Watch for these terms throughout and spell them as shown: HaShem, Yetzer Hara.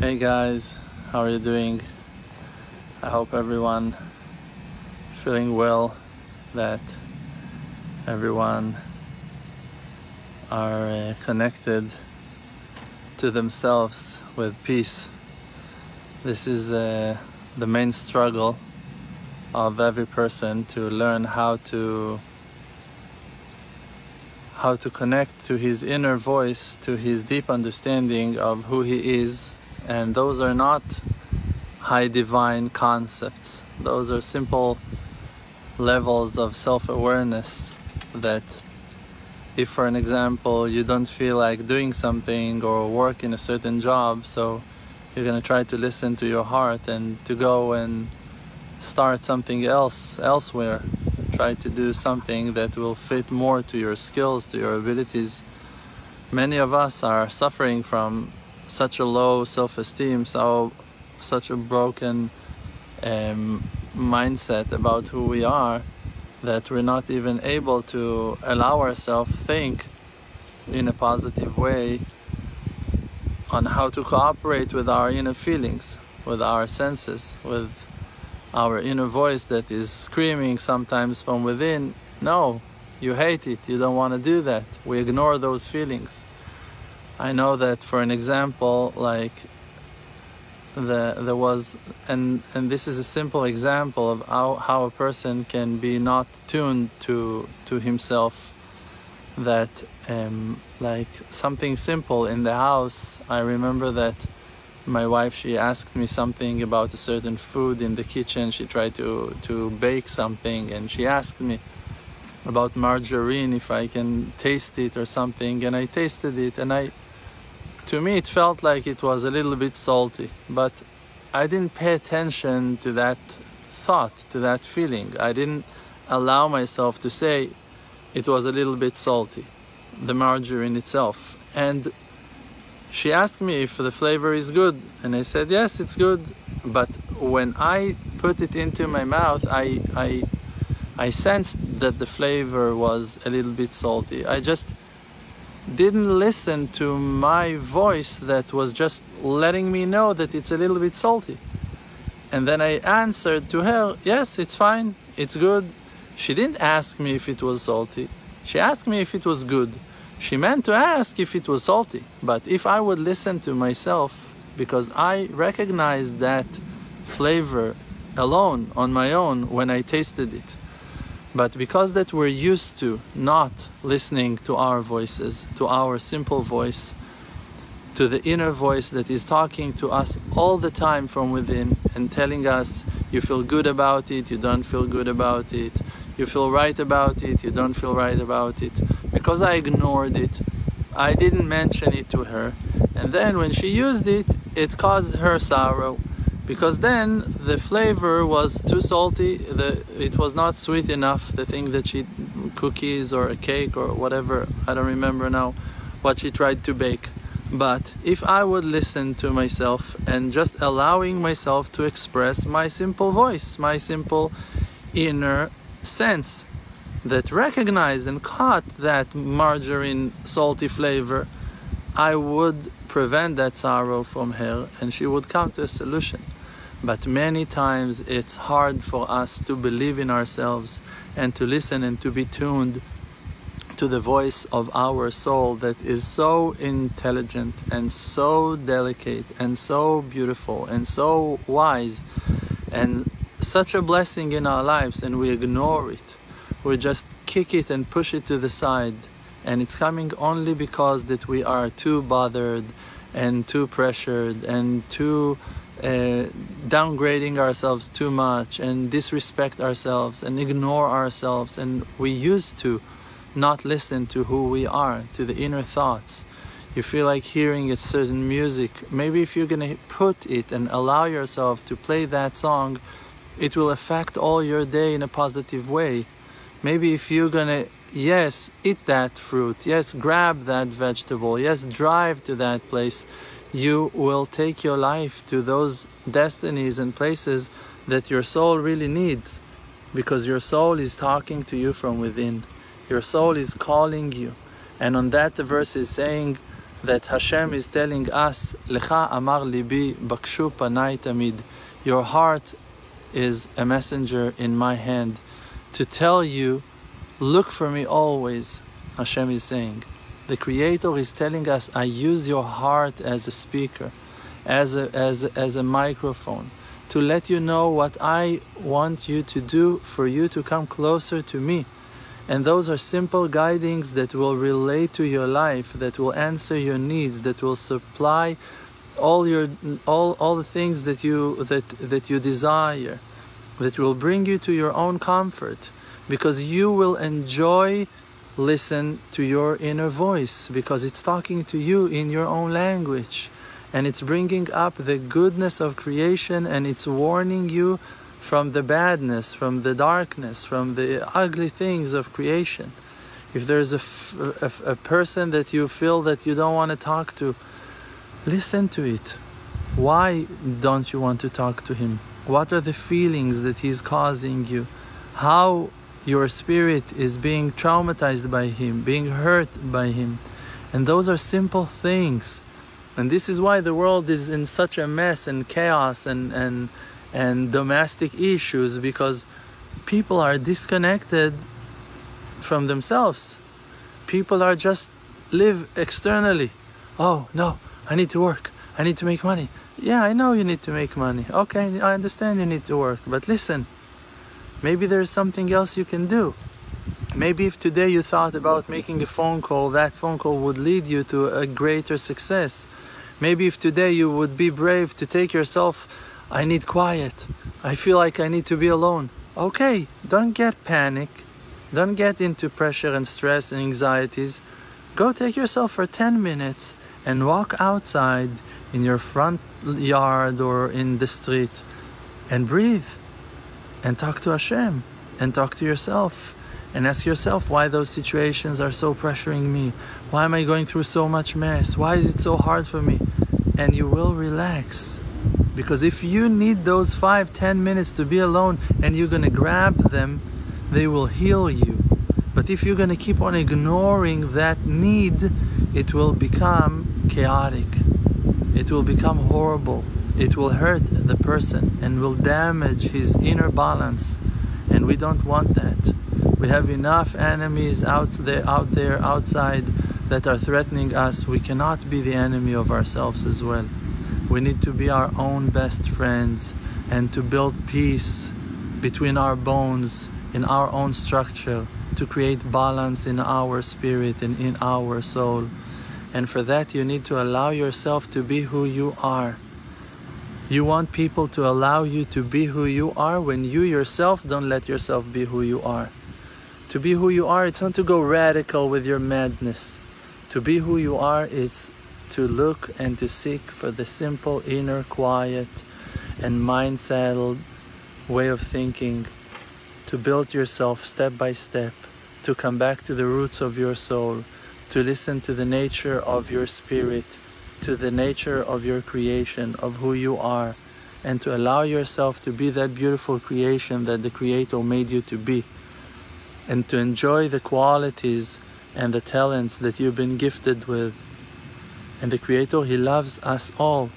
Hey guys, how are you doing? I hope everyone feeling well, that everyone are connected to themselves with peace. This is the main struggle of every person, to learn how to connect to his inner voice, to his deep understanding of who he is. And those are not high divine concepts. Those are simple levels of self-awareness that if, for an example, you don't feel like doing something or work in a certain job, so you're going to try to listen to your heart and to go and start something else elsewhere. Try to do something that will fit more to your skills, to your abilities. Many of us are suffering from such a low self-esteem, such a broken mindset about who we are, that we're not even able to allow ourselves think in a positive way on how to cooperate with our inner feelings, with our senses, with our inner voice that is screaming sometimes from within, no, you hate it, you don't want to do that. We ignore those feelings. I know that, for an example, like there was, and this is a simple example of how a person can be not tuned to himself, that like something simple in the house. I remember that my wife, she asked me something about a certain food in the kitchen. She tried to bake something, and she asked me about margarine, if I can taste it or something, and I tasted it, and to me, it felt like it was a little bit salty, but I didn't pay attention to that thought, to that feeling. I didn't allow myself to say it was a little bit salty, the margarine itself. And she asked me if the flavor is good, and I said, yes, it's good. But when I put it into my mouth, I sensed that the flavor was a little bit salty. I just didn't listen to my voice that was just letting me know that it's a little bit salty. And then I answered to her, yes, it's fine, it's good. She didn't ask me if it was salty. She asked me if it was good. She meant to ask if it was salty. But if I would listen to myself, because I recognized that flavor alone, on my own, when I tasted it. But because that we're used to not listening to our voices, to our simple voice, to the inner voice that is talking to us all the time from within and telling us, you feel good about it, you don't feel good about it, you feel right about it, you don't feel right about it. Because I ignored it, I didn't mention it to her. And then when she used it, it caused her sorrow. Because then the flavor was too salty, it was not sweet enough, the thing that she, cookies or a cake or whatever, I don't remember now what she tried to bake. But if I would listen to myself and just allowing myself to express my simple voice, my simple inner sense that recognized and caught that margarine salty flavor, I would prevent that sorrow from her, and she would come to a solution. But many times it's hard for us to believe in ourselves and to listen and to be tuned to the voice of our soul that is so intelligent and so delicate and so beautiful and so wise and such a blessing in our lives, and we ignore it. We just kick it and push it to the side, and it's coming only because that we are too bothered and too pressured and too downgrading ourselves too much and disrespect ourselves and ignore ourselves, and we used to not listen to who we are, to the inner thoughts. You feel like hearing a certain music. Maybe if you're gonna put it and allow yourself to play that song, it will affect all your day in a positive way. Maybe if you're gonna, yes, eat that fruit, yes, grab that vegetable, yes, drive to that place, you will take your life to those destinies and places that your soul really needs, because your soul is talking to you from within. Your soul is calling you. And on that, the verse is saying that Hashem is telling us, Lecha amar libi bakshu panai tamid. Your heart is a messenger in my hand to tell you, look for me always, Hashem is saying. The Creator is telling us, I use your heart as a speaker, as a microphone, to let you know what I want you to do for you to come closer to me. And those are simple guidings that will relate to your life, that will answer your needs, that will supply all the things that you desire, that will bring you to your own comfort, because you will enjoy listen to your inner voice, because it's talking to you in your own language, and it's bringing up the goodness of creation, and it's warning you from the badness, from the darkness, from the ugly things of creation. If there's a person that you feel that you don't want to talk to, listen to it. Why don't you want to talk to him? What are the feelings that he's causing you? How your spirit is being traumatized by him, being hurt by him? And those are simple things. And this is why the world is in such a mess and chaos and domestic issues, because people are disconnected from themselves. People are just live externally. Oh no, I need to work, I need to make money. Yeah, I know you need to make money. Okay, I understand you need to work, but listen, maybe there's something else you can do. Maybe if today you thought about making a phone call, that phone call would lead you to a greater success. Maybe if today you would be brave to take yourself, I need quiet, I feel like I need to be alone. Okay, don't get panic, don't get into pressure and stress and anxieties. Go take yourself for 10 minutes and walk outside in your front yard or in the street and breathe and talk to Hashem and talk to yourself and ask yourself why those situations are so pressuring me. Why am I going through so much mess? Why is it so hard for me? And you will relax. Because if you need those 5-10 minutes to be alone and you're going to grab them, they will heal you. But if you're going to keep on ignoring that need, it will become chaotic. It will become horrible. It will hurt the person and will damage his inner balance. And we don't want that. We have enough enemies out there, outside, that are threatening us. We cannot be the enemy of ourselves as well. We need to be our own best friends and to build peace between our bones, in our own structure, to create balance in our spirit and in our soul. And for that, you need to allow yourself to be who you are. You want people to allow you to be who you are when you yourself don't let yourself be who you are. To be who you are, it's not to go radical with your madness. To be who you are is to look and to seek for the simple, inner, quiet and mind-settled way of thinking, to build yourself step by step, to come back to the roots of your soul, to listen to the nature of your spirit, to the nature of your creation, of who you are, and to allow yourself to be that beautiful creation that the Creator made you to be, and to enjoy the qualities and the talents that you've been gifted with. And the Creator, He loves us all.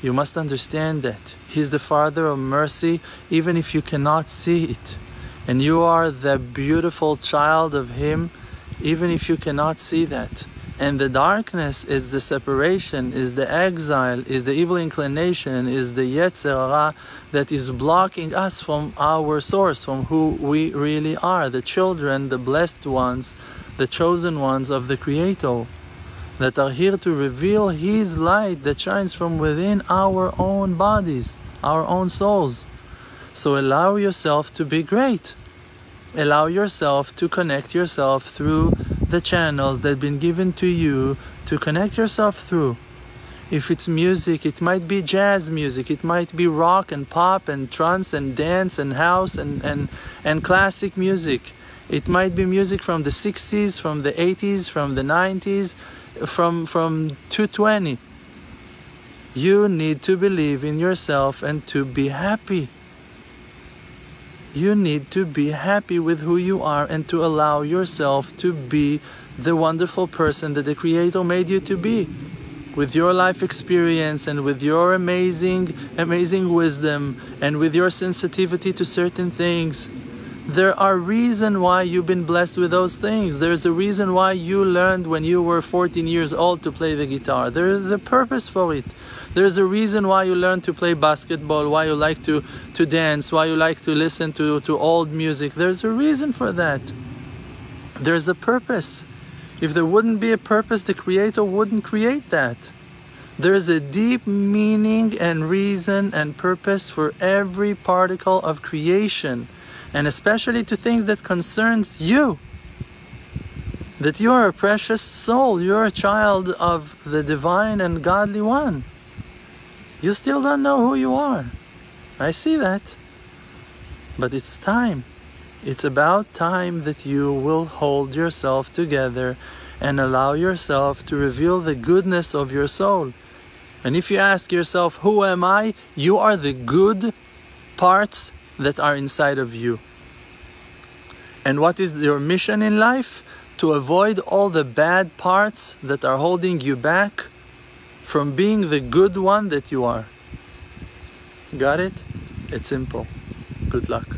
You must understand that. He's the Father of mercy, even if you cannot see it. And you are the beautiful child of Him, even if you cannot see that. And the darkness is the separation, is the exile, is the evil inclination, is the Yetzer Hara that is blocking us from our source, from who we really are, the children, the blessed ones, the chosen ones of the Creator, that are here to reveal His light that shines from within our own bodies, our own souls. So allow yourself to be great. Allow yourself to connect yourself through the channels that have been given to you to connect yourself through. If it's music, it might be jazz music, it might be rock and pop and trance and dance and house and classic music. It might be music from the 60s, from the 80s, from the 90s, from 220. You need to believe in yourself and to be happy. You need to be happy with who you are and to allow yourself to be the wonderful person that the Creator made you to be, with your life experience and with your amazing wisdom and with your sensitivity to certain things. There are reasons why you've been blessed with those things. There's a reason why you learned when you were 14 years old to play the guitar. There is a purpose for it. There's a reason why you learn to play basketball, why you like to dance, why you like to listen to old music. There's a reason for that. There's a purpose. If there wouldn't be a purpose, the Creator wouldn't create that. There's a deep meaning and reason and purpose for every particle of creation, and especially to things that concerns you. That you are a precious soul, you are a child of the Divine and Godly One. You still don't know who you are. I see that. But it's time. It's about time that you will hold yourself together and allow yourself to reveal the goodness of your soul. And if you ask yourself, who am I? You are the good parts that are inside of you. And what is your mission in life? To avoid all the bad parts that are holding you back from being the good one that you are. Got it? It's simple. Good luck.